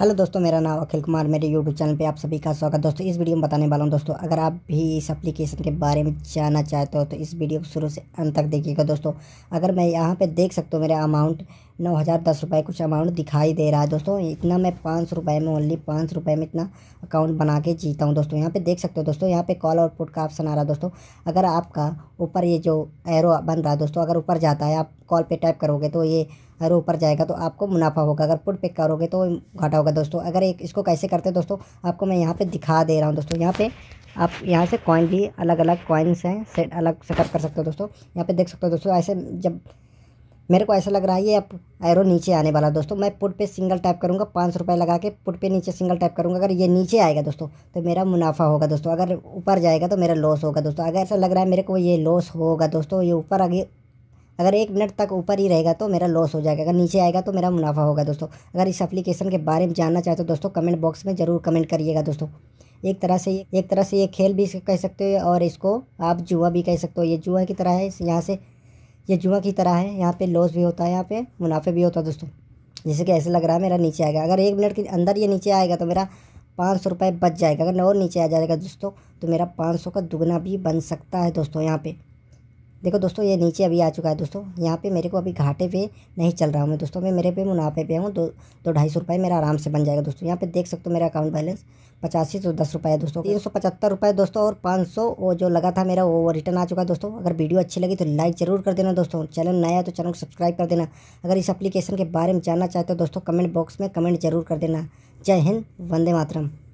Hello दोस्तों, मेरा नाम अखिल कुमार, मेरे यूट्यूब चैनल पे आप सभी का स्वागत। दोस्तों इस वीडियो में बताने वाला हूँ दोस्तों, अगर आप भी इस एप्लीकेशन के बारे में जानना चाहते हो तो इस वीडियो को शुरू से अंत तक देखिएगा। दोस्तों अगर मैं यहाँ पे देख सकता हूँ मेरा अमाउंट 9,010 रुपये कुछ अमाउंट दिखाई दे रहा है। दोस्तों इतना मैं 500 रुपये में, ओनली 500 रुपये में इतना अकाउंट बना के जीता हूँ। दोस्तों यहाँ पे देख सकते हो दोस्तों, यहाँ पे कॉल और पुट का ऑप्शन आ रहा है। दोस्तों अगर आपका ऊपर ये जो एरो बन रहा है दोस्तों, अगर ऊपर जाता है आप कॉल पे टाइप करोगे तो ये एरो ऊपर जाएगा तो आपको मुनाफा होगा, अगर पुट पे करोगे तो घाटा होगा। दोस्तों अगर एक इसको कैसे करते हैं दोस्तों, आपको मैं यहाँ पर दिखा दे रहा हूँ। दोस्तों यहाँ पर आप यहाँ से कॉइन भी अलग अलग कॉइन्स हैं सेट अलग सेटअप कर सकते हो। दोस्तों यहाँ पर देख सकते हो दोस्तों, ऐसे जब मेरे को ऐसा लग रहा है ये अब एरो नीचे आने वाला है दोस्तों, मैं पुट पे सिंगल टाइप करूँगा, 500 रुपये लगा के पुट पे नीचे सिंगल टाइप करूँगा। अगर ये नीचे आएगा दोस्तों तो मेरा मुनाफा होगा दोस्तों, अगर ऊपर जाएगा तो मेरा लॉस होगा। दोस्तों अगर ऐसा लग रहा है मेरे को ये लॉस होगा दोस्तों, ये ऊपर आगे अगर 1 मिनट तक ऊपर ही रहेगा तो मेरा लॉस हो जाएगा, अगर नीचे आएगा तो मेरा मुनाफा होगा। दोस्तों अगर इस एप्लीकेशन के बारे में जानना चाहते हो दोस्तों, कमेंट बॉक्स में ज़रूर कमेंट करिएगा। दोस्तों एक तरह से ये खेल भी कह सकते हो और इसको आप जुआ भी कह सकते हो। ये जुआ की तरह है, यहाँ से ये जुआ की तरह है, यहाँ पे लॉस भी होता है, यहाँ पे मुनाफे भी होता है। दोस्तों जैसे कि ऐसे लग रहा है मेरा नीचे आएगा, अगर 1 मिनट के अंदर ये नीचे आएगा तो मेरा 500 रुपये बच जाएगा, अगर और नीचे आ जाएगा दोस्तों तो मेरा 500 का दुगना भी बन सकता है। दोस्तों यहाँ पे देखो दोस्तों, ये नीचे अभी आ चुका है। दोस्तों यहाँ पे मेरे को अभी घाटे पे नहीं चल रहा हूँ मैं दोस्तों, मैं मेरे पे मुनाफे पे हूँ। 200-250 रुपये मेरा आराम से बन जाएगा। दोस्तों यहाँ पे देख सकते हो मेरा अकाउंट बैलेंस 8510 रुपये है। दोस्तों 375 रुपये दोस्तों, और 500 वो जो लगा था मेरा वो रिटर्न आ चुका है। दोस्तों अगर वीडियो अच्छी लगी तो लाइक जरूर कर देना। दोस्तों चैनल नया है तो चैनल को सब्सक्राइब कर देना। अगर इस एप्लीकेशन के बारे में जानना चाहते हो दोस्तों, कमेंट बॉक्स में कमेंट जरूर कर देना। जय हिंद, वंदे मातरम।